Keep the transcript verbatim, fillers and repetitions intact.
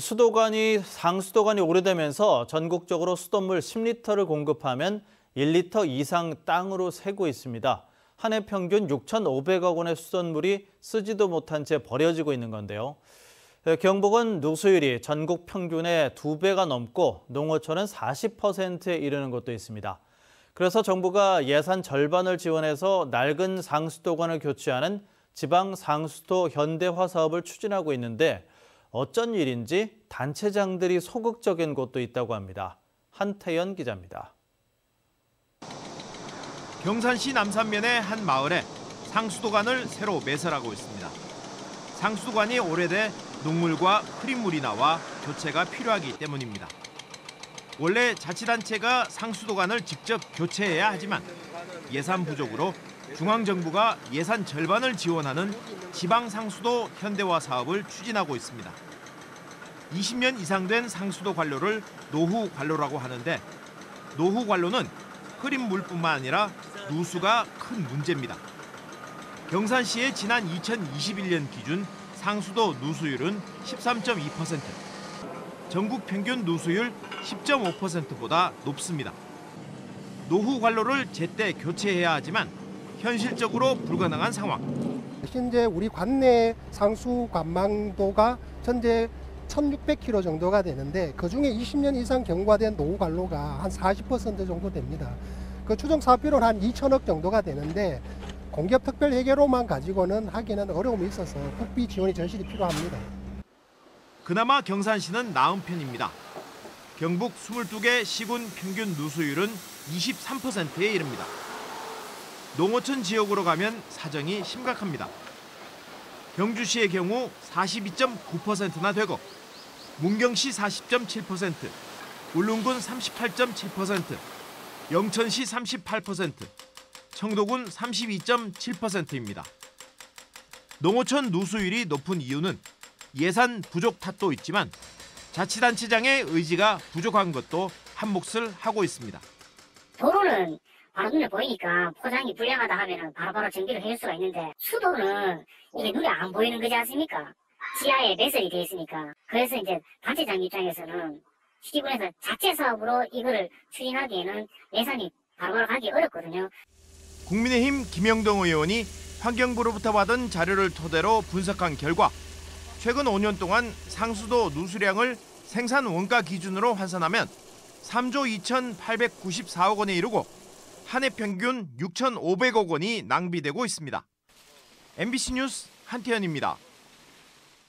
수도관이 상수도관이 오래되면서 전국적으로 수돗물 십 리터를 공급하면 일 리터 이상 땅으로 새고 있습니다. 한 해 평균 육천오백억 원의 수돗물이 쓰지도 못한 채 버려지고 있는 건데요. 경북은 누수율이 전국 평균의 두 배가 넘고 농어촌은 사십 퍼센트에 이르는 곳도 있습니다. 그래서 정부가 예산 절반을 지원해서 낡은 상수도관을 교체하는 지방 상수도 현대화 사업을 추진하고 있는데 어쩐 일인지 단체장들이 소극적인 곳도 있다고 합니다. 한태연 기자입니다. 경산시 남산면의 한 마을에 상수도관을 새로 매설하고 있습니다. 상수도관이 오래돼 녹물과 흐린물이 나와 교체가 필요하기 때문입니다. 원래 자치단체가 상수도관을 직접 교체해야 하지만 예산 부족으로 중앙정부가 예산 절반을 지원하는 지방상수도 현대화 사업을 추진하고 있습니다. 이십 년 이상 된 상수도 관로를 노후 관로라고 하는데 노후 관로는 흐린 물뿐만 아니라 누수가 큰 문제입니다. 경산시의 지난 이천이십일 년 기준 상수도 누수율은 십삼 점 이 퍼센트, 전국 평균 누수율 십 점 오 퍼센트보다 높습니다. 노후 관로를 제때 교체해야 하지만 현실적으로 불가능한 상황. 현재 우리 관내 상수 관망도가 현재 천육백 킬로미터 정도가 되는데 그중에 이십 년 이상 경과된 노후 관로가 한 사십 퍼센트 정도 됩니다. 그 추정 사업비로는 한 이천억 정도가 되는데 공기업 특별 해결로만 가지고는 하기는 어려움이 있어서 국비 지원이 절실히 필요합니다. 그나마 경산시는 나은 편입니다. 경북 이십이 개 시군 평균 누수율은 이십삼 퍼센트에 이릅니다. 농어촌 지역으로 가면 사정이 심각합니다. 경주시의 경우 사십이 점 구 퍼센트나 되고 문경시 사십 점 칠 퍼센트, 울릉군 삼십팔 점 칠 퍼센트, 영천시 삼십팔 퍼센트, 청도군 삼십이 점 칠 퍼센트입니다. 농어촌 누수율이 높은 이유는 예산 부족 탓도 있지만 자치단체장의 의지가 부족한 것도 한몫을 하고 있습니다. 도로는 바로 눈에 보이니까 포장이 불량하다 하면 바로바로 정비를 해줄 수가 있는데 수도는 이게 눈에 안 보이는 거지 않습니까? 지하에 매설이 돼 있으니까. 그래서 이제 단체장 입장에서는 시군에서 자체 사업으로 이거를 추진하기에는 예산이 바로바로 가기 어렵거든요. 국민의힘 김영동 의원이 환경부로부터 받은 자료를 토대로 분석한 결과 최근 오 년 동안 상수도 누수량을 생산 원가 기준으로 환산하면 삼조 이천팔백구십사억 원에 이르고 한 해 평균 육천오백억 원이 낭비되고 있습니다. 엠비씨 뉴스 한태연입니다.